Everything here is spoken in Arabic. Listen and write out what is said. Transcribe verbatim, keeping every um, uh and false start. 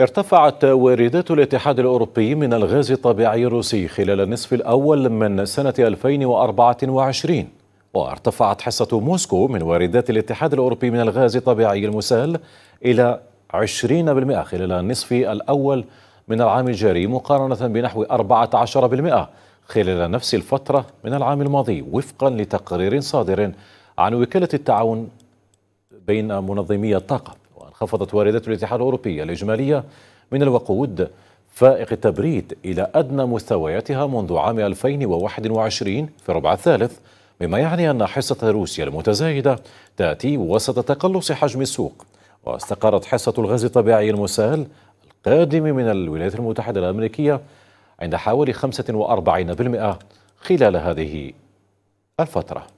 ارتفعت واردات الاتحاد الأوروبي من الغاز الطبيعي الروسي خلال النصف الأول من سنة ألفين وأربعة وعشرين، وارتفعت حصة موسكو من واردات الاتحاد الأوروبي من الغاز الطبيعي المسال إلى عشرين بالمئة خلال النصف الأول من العام الجاري، مقارنة بنحو أربعة عشر بالمئة خلال نفس الفترة من العام الماضي، وفقا لتقرير صادر عن وكالة التعاون بين منظمي الطاقة. خفضت واردات الاتحاد الأوروبي الإجمالية من الوقود فائق التبريد إلى أدنى مستوياتها منذ عام ألفين وواحد وعشرين في الربع الثالث، مما يعني أن حصة روسيا المتزايدة تأتي وسط تقلص حجم السوق. واستقرت حصة الغاز الطبيعي المسال القادم من الولايات المتحدة الأمريكية عند حوالي خمسة وأربعين بالمئة خلال هذه الفترة.